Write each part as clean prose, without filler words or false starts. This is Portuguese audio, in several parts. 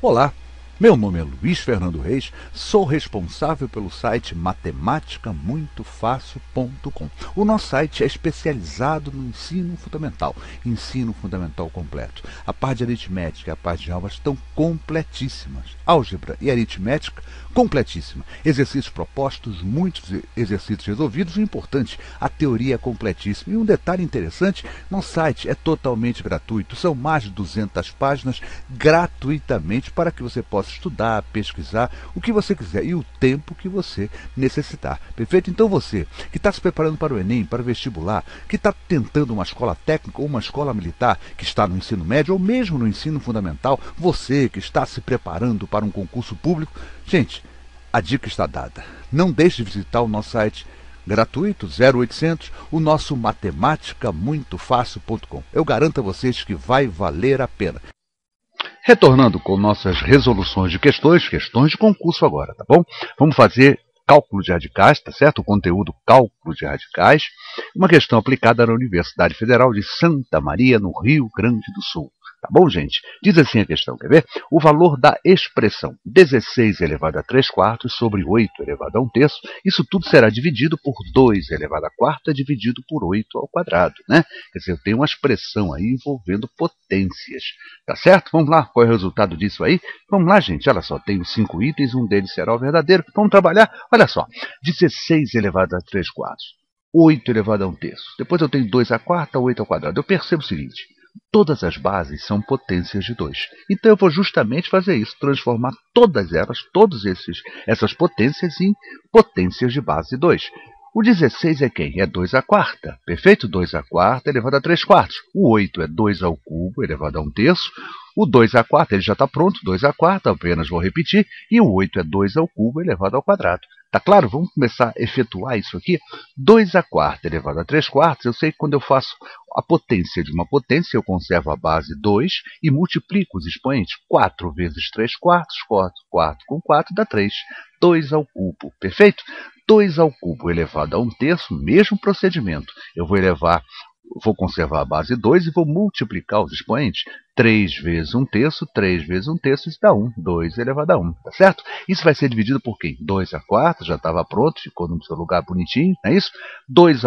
Olá, meu nome é Luiz Fernando Reis, sou responsável pelo site matematicamuitofacil.com. O nosso site é especializado no ensino fundamental completo. A parte de aritmética e a parte de álgebra estão completíssimas. Álgebra e aritmética, completíssima. Exercícios propostos, muitos exercícios resolvidos, o importante, a teoria é completíssima. E um detalhe interessante, nosso site é totalmente gratuito, são mais de 200 páginas gratuitamente para que você possa estudar, pesquisar, o que você quiser e o tempo que você necessitar. Perfeito? Então você que está se preparando para o Enem, para o vestibular, que está tentando uma escola técnica ou uma escola militar, que está no ensino médio ou mesmo no ensino fundamental, você que está se preparando para um concurso público, gente, a dica está dada. Não deixe de visitar o nosso site gratuito, 0800, o nosso matematicamuitofacil.com. Eu garanto a vocês que vai valer a pena. Retornando com nossas resoluções de questões de concurso agora, tá bom? Vamos fazer cálculo de radicais, tá certo? O conteúdo cálculo de radicais, uma questão aplicada na Universidade Federal de Santa Maria, no Rio Grande do Sul. Tá bom, gente? Diz assim a questão, quer ver? O valor da expressão 16⁴ sobre 8⁻³, isso tudo será dividido por 2⁴ dividido por 8², né? Quer dizer, eu tenho uma expressão aí envolvendo potências, tá certo? Vamos lá, qual é o resultado disso aí? Vamos lá, gente, olha só, tenho 5 itens, um deles será o verdadeiro, vamos trabalhar, olha só, 16⁴, 8⁻³, depois eu tenho 2⁴, 8², eu percebo o seguinte, todas as bases são potências de 2. Então eu vou justamente fazer isso, transformar todas elas, essas potências em potências de base 2. O 16 é quem? É 2⁴, perfeito? 2⁴ elevado a 3/4. O 8 é 2³ elevado a 1/3. O 2⁴, ele já está pronto, 2⁴, apenas vou repetir. E o 8 é 2³ elevado ao quadrado. Tá claro? Vamos começar a efetuar isso aqui. 2⁴ elevado a 3/4, eu sei que quando eu faço a potência de uma potência, eu conservo a base 2 e multiplico os expoentes. 4 vezes 3/4, 4 com 4 dá 3. 2³, perfeito? 2³ elevado a 1/3, mesmo procedimento. Eu vou elevar, vou conservar a base 2 e vou multiplicar os expoentes. 3 vezes 1/3, 3 vezes 1/3, isso dá 1. 2⁻⁴, tá certo? Isso vai ser dividido por quem? 2⁴, já estava pronto, ficou no seu lugar bonitinho, não é isso? 2⁴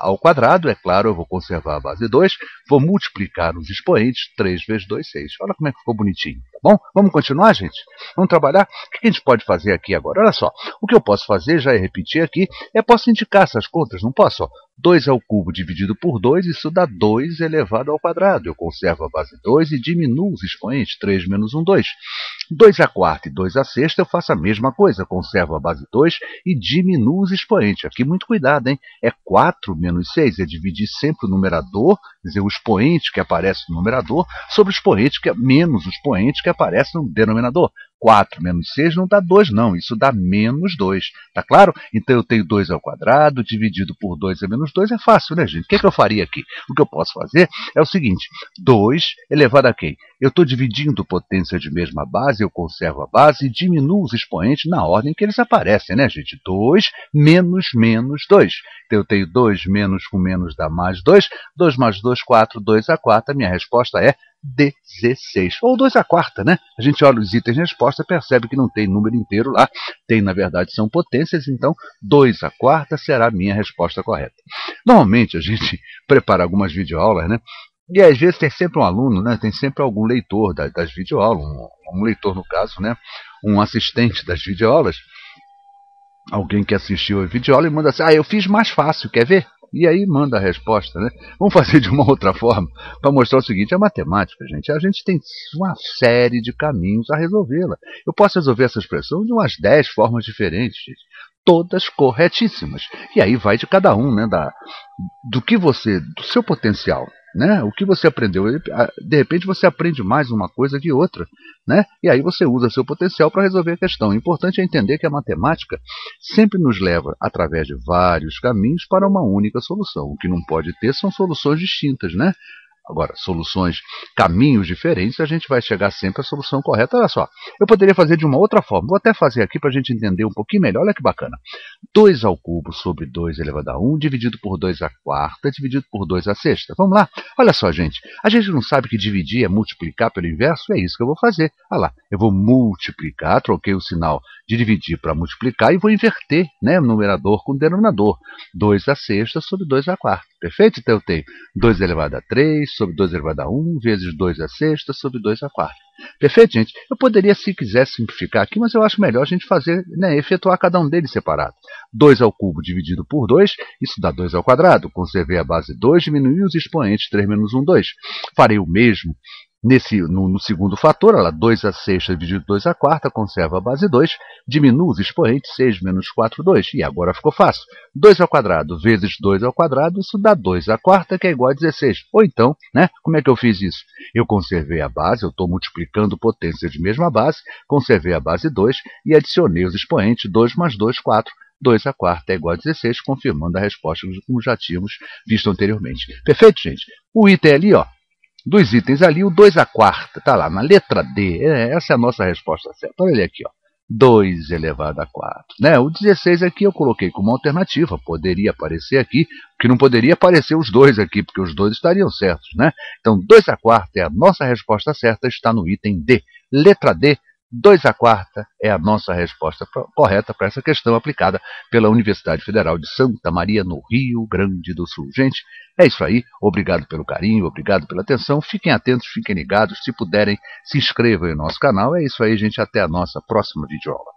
ao quadrado, é claro, eu vou conservar a base 2, vou multiplicar os expoentes, 3 vezes 2, 6. Olha como é que ficou bonitinho, tá bom? Vamos continuar, gente? Vamos trabalhar? O que a gente pode fazer aqui agora? Olha só, o que eu posso fazer, já repetir aqui, posso indicar essas contas, não posso? Ó, 2³ dividido por 2, isso dá 2⁻². Eu conservo a base 2 e diminuo os expoentes, 3 menos 1, 2. 2⁴ e 2⁶ eu faço a mesma coisa, conservo a base 2 e diminuo os expoentes. Aqui muito cuidado, hein? É 4 menos 6, é dividir sempre o numerador, quer dizer, o expoente que aparece no numerador, sobre o expoente, que é menos o expoente que aparece no denominador. 4 menos 6 não dá 2, não. Isso dá menos 2. Tá claro? Então eu tenho 2² dividido por 2 é menos 2. É fácil, né, gente? O que é que eu faria aqui? O que eu posso fazer é o seguinte. 2⁴? Eu estou dividindo potência de mesma base, eu conservo a base e diminuo os expoentes na ordem que eles aparecem, né, gente? 2 menos menos 2. Então eu tenho 2 menos com menos dá mais 2. 2 mais 2, 4. 2⁴. A minha resposta é 16, ou 2⁴, né? A gente olha os itens de resposta, percebe que não tem número inteiro lá, tem, na verdade, são potências, então 2⁴ será a minha resposta correta. Normalmente a gente prepara algumas videoaulas, né? E às vezes tem sempre um aluno, né? Tem sempre algum leitor das videoaulas, um leitor no caso, né? Um assistente das videoaulas, alguém que assistiu a videoaula e manda assim, ah, eu fiz mais fácil, quer ver? E aí manda a resposta, né? Vamos fazer de uma outra forma para mostrar o seguinte, a matemática, gente, a gente tem uma série de caminhos a resolvê-la. Eu posso resolver essa expressão de umas 10 formas diferentes, gente, todas corretíssimas. E aí vai de cada um, né? Do seu potencial, né? O que você aprendeu. De repente você aprende mais uma coisa que outra, né? E aí você usa seu potencial para resolver a questão. O importante é entender que a matemática sempre nos leva, através de vários caminhos, para uma única solução. O que não pode ter são soluções distintas, né? Agora, soluções, caminhos diferentes, a gente vai chegar sempre à solução correta. Olha só, eu poderia fazer de uma outra forma. Vou até fazer aqui para a gente entender um pouquinho melhor. Olha que bacana. 2 ao cubo sobre 2 elevado a 1, dividido por 2 à quarta, dividido por 2 à sexta. Vamos lá? Olha só, gente. A gente não sabe que dividir é multiplicar pelo inverso. É isso que eu vou fazer. Olha lá, eu vou multiplicar, troquei o sinal de dividir para multiplicar e vou inverter, né, o numerador com o denominador. 2 à sexta sobre 2 à quarta. Perfeito? Então eu tenho 2 elevado a 3 sobre 2 elevado a 1 vezes 2 à sexta sobre 2 à quarta. Perfeito, gente? Eu poderia, se quiser, simplificar aqui, mas eu acho melhor a gente fazer, né, efetuar cada um deles separado. 2 ao cubo dividido por 2, isso dá 2 ao quadrado. Conservei a base 2, diminui os expoentes, 3 menos 1, 2. Farei o mesmo no segundo fator, olha lá, 2 à sexta dividido por 2 à quarta, conserva a base 2, diminui os expoentes, 6 menos 4, 2. E agora ficou fácil. 2 ao quadrado vezes 2 ao quadrado, isso dá 2 à quarta, que é igual a 16. Ou então, né, como é que eu fiz isso? Eu conservei a base, eu estou multiplicando potências de mesma base, conservei a base 2 e adicionei os expoentes, 2 mais 2, 4. 2 à quarta é igual a 16, confirmando a resposta como já tínhamos visto anteriormente. Perfeito, gente? O item ali, ó. Dos itens ali, o 2 à quarta está lá na letra D. Essa é a nossa resposta certa. Olha ele aqui, ó. 2 elevado a 4. Né? O 16 aqui eu coloquei como alternativa. Poderia aparecer aqui, que não poderia aparecer os dois aqui, porque os dois estariam certos. Né? Então, 2 à quarta é a nossa resposta certa, está no item D. Letra D, 2 à quarta é a nossa resposta correta para essa questão aplicada pela Universidade Federal de Santa Maria, no Rio Grande do Sul. Gente, é isso aí. Obrigado pelo carinho, obrigado pela atenção. Fiquem atentos, fiquem ligados. Se puderem, se inscrevam em nosso canal. É isso aí, gente. Até a nossa próxima videoaula.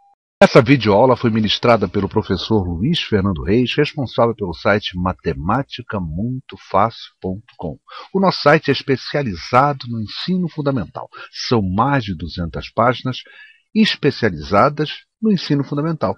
Essa videoaula foi ministrada pelo professor Luiz Fernando Reis, responsável pelo site matematicamuitofacil.com. O nosso site é especializado no ensino fundamental. São mais de 200 páginas especializadas no ensino fundamental.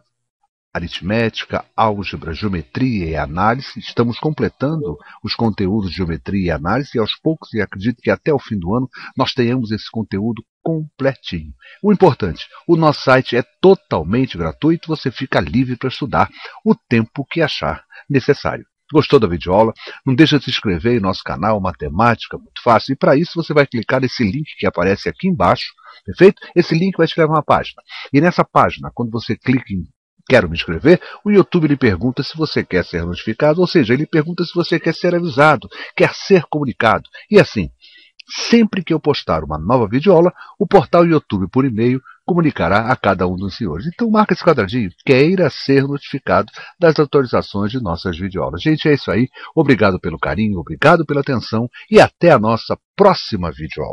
Aritmética, álgebra, geometria e análise. Estamos completando os conteúdos de geometria e análise e aos poucos, e acredito que até o fim do ano, nós tenhamos esse conteúdo completinho. O importante, o nosso site é totalmente gratuito, você fica livre para estudar o tempo que achar necessário. Gostou da videoaula? Não deixa de se inscrever em nosso canal Matemática Muito Fácil. E para isso você vai clicar nesse link que aparece aqui embaixo, perfeito? Esse link vai te levar a uma página. E nessa página, quando você clica em Quero me inscrever, o YouTube lhe pergunta se você quer ser notificado, ou seja, ele pergunta se você quer ser avisado, quer ser comunicado. E assim, sempre que eu postar uma nova videoaula, o portal YouTube por e-mail comunicará a cada um dos senhores. Então marca esse quadradinho, queira ser notificado das atualizações de nossas videoaulas. Gente, é isso aí. Obrigado pelo carinho, obrigado pela atenção e até a nossa próxima videoaula.